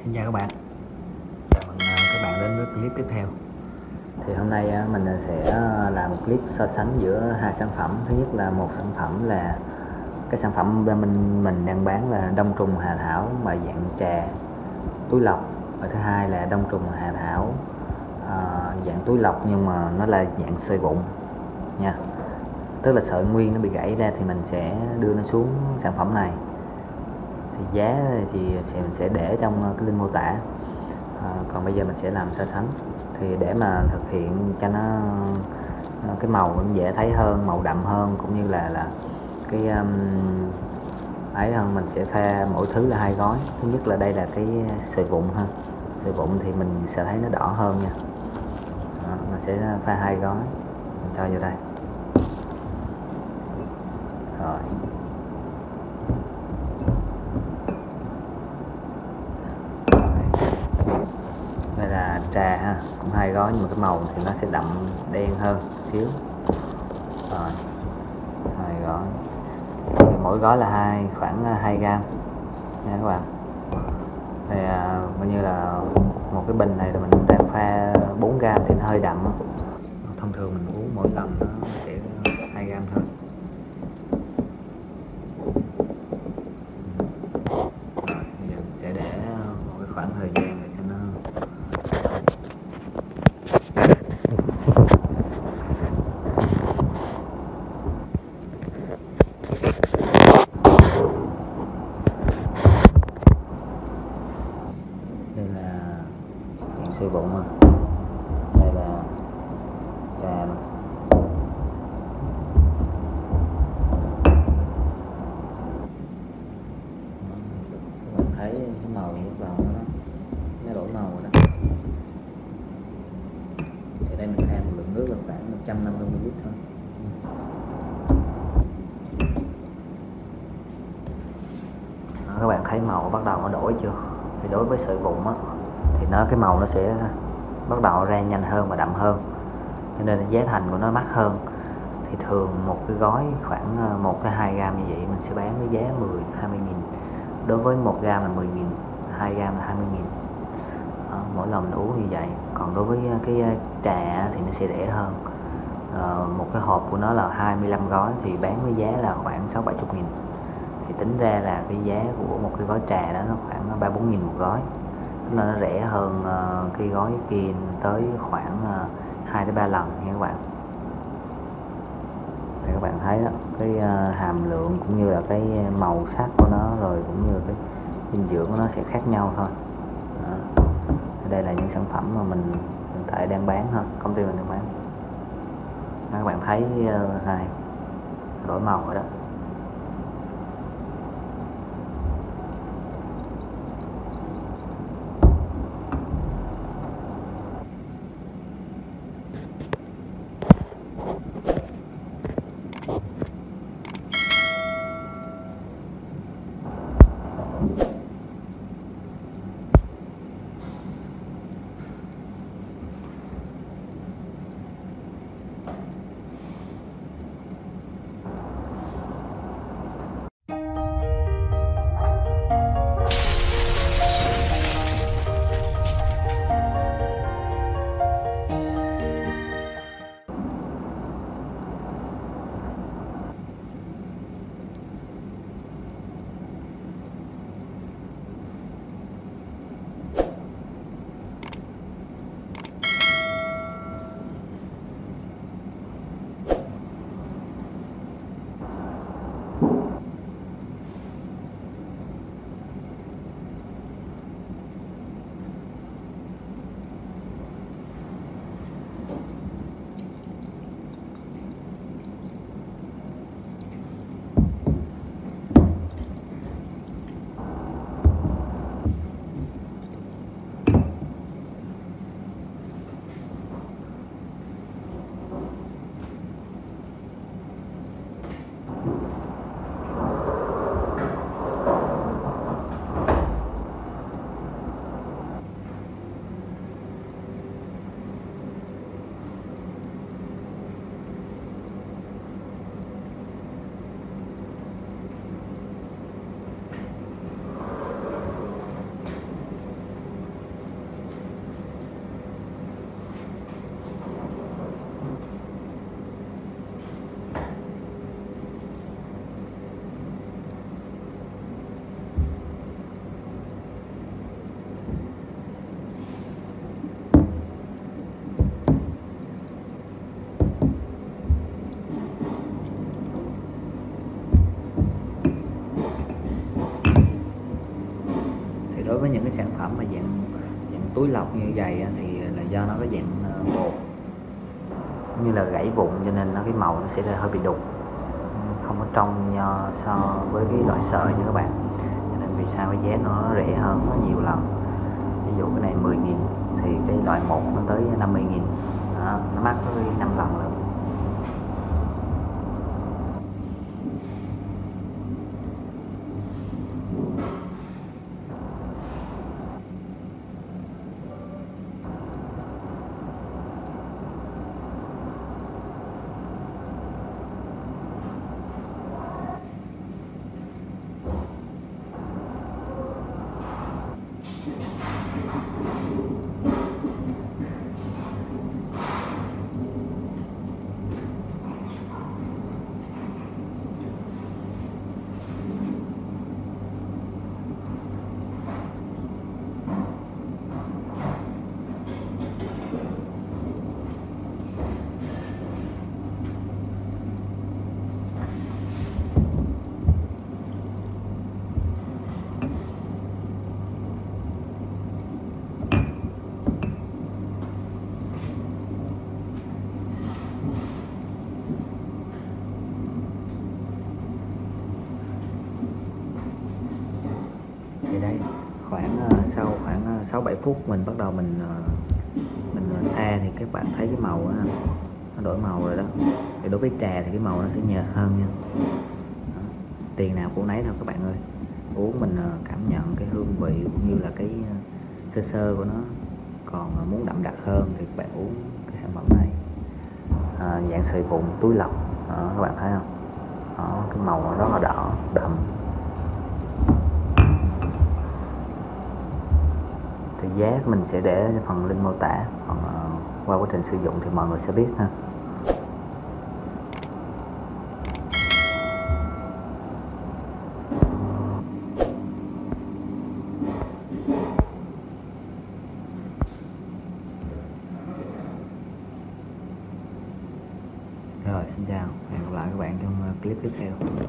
Xin chào các bạn, chào mừng các bạn đến với clip tiếp theo. Thì hôm nay mình sẽ làm một clip so sánh giữa hai sản phẩm. Thứ nhất là một sản phẩm là cái sản phẩm mình đang bán là đông trùng hạ thảo mà dạng trà túi lọc, và thứ hai là đông trùng hạ thảo dạng túi lọc nhưng mà nó là dạng sợi vụn nha, tức là sợi nguyên nó bị gãy ra thì mình sẽ đưa nó xuống sản phẩm này. Thì giá thì mình sẽ để trong cái link mô tả. Còn bây giờ mình sẽ làm so sánh, thì để mà thực hiện cho nó cái màu cũng dễ thấy hơn, màu đậm hơn, cũng như là cái ấy hơn. Mình sẽ pha mỗi thứ là hai gói. Thứ nhất là đây là cái sợi vụn ha, sợi vụn thì mình sẽ thấy nó đỏ hơn nha. Đó, mình sẽ pha hai gói, mình cho vô đây rồi. Đây là trà ha, cũng hai gói nhưng mà cái màu thì nó sẽ đậm đen hơn xíu. Rồi, hai gói thì mỗi gói là khoảng 2 gram nha các bạn. Thì coi như là một cái bình này là mình đang pha 4 gram thì nó hơi đậm đó. Thông thường mình uống mỗi lần nó sẽ 2 gram thôi. Thời gian để cho nó đây là những sợi vụn mà đây là trà mà. Các bạn thấy cái màu lúc đầu nó đổi màu rồi đó. Thì đây mình pha một lượng nước là khoảng 150 ml thôi. Đó, các bạn thấy màu bắt đầu nó đổi chưa? Thì đối với sợi vụn á thì cái màu nó sẽ bắt đầu ra nhanh hơn và đậm hơn, cho nên giá thành của nó mắc hơn. Thì thường một cái gói khoảng 1-2 gram như vậy mình sẽ bán với giá 10-20.000. Đối với 1 gram là 10.000, 2 gram là 20.000. Mỗi lần mình uống như vậy. Còn đối với cái trà thì nó sẽ rẻ hơn. Một cái hộp của nó là 25 gói thì bán với giá là khoảng 60-70 nghìn. Thì tính ra là cái giá của một cái gói trà đó nó khoảng 3-4 nghìn một gói. Tức là nó rẻ hơn cái gói kia tới khoảng 2-3 lần nha các bạn. Thì các bạn thấy đó, cái hàm lượng cũng như là cái màu sắc của nó, rồi cũng như cái dinh dưỡng của nó sẽ khác nhau thôi. Đây là những sản phẩm mà mình hiện tại đang bán thôi, công ty mình đang bán. Các bạn thấy này đổi màu rồi đó. những cái sản phẩm mà dạng túi lọc như vậy thì là do nó có dạng bột như là gãy vụn, cho nên nó cái màu nó sẽ hơi bị đục, không có trong so với cái loại sợi như các bạn. Cho nên vì sao cái giá nó rẻ hơn nó nhiều lần. Ví dụ cái này 10.000 thì cái loại 1 nó tới 50.000, nó mắc tới 5 lần luôn. Sau khoảng 6-7 phút mình bắt đầu mình pha thì các bạn thấy cái màu đó, nó đổi màu rồi đó. Thì đối với trà thì cái màu nó sẽ nhợt hơn nha. Đó. Tiền nào của nấy thôi các bạn ơi. Uống mình cảm nhận cái hương vị cũng như là cái sơ sơ của nó. Còn muốn đậm đặc hơn thì các bạn uống cái sản phẩm này. Dạng sợi vụn túi lọc đó, các bạn thấy không? Đó, cái màu nó rất là đỏ đậm. Giá mình sẽ để phần link mô tả, còn qua quá trình sử dụng thì mọi người sẽ biết ha. Rồi xin chào, hẹn gặp lại các bạn trong clip tiếp theo.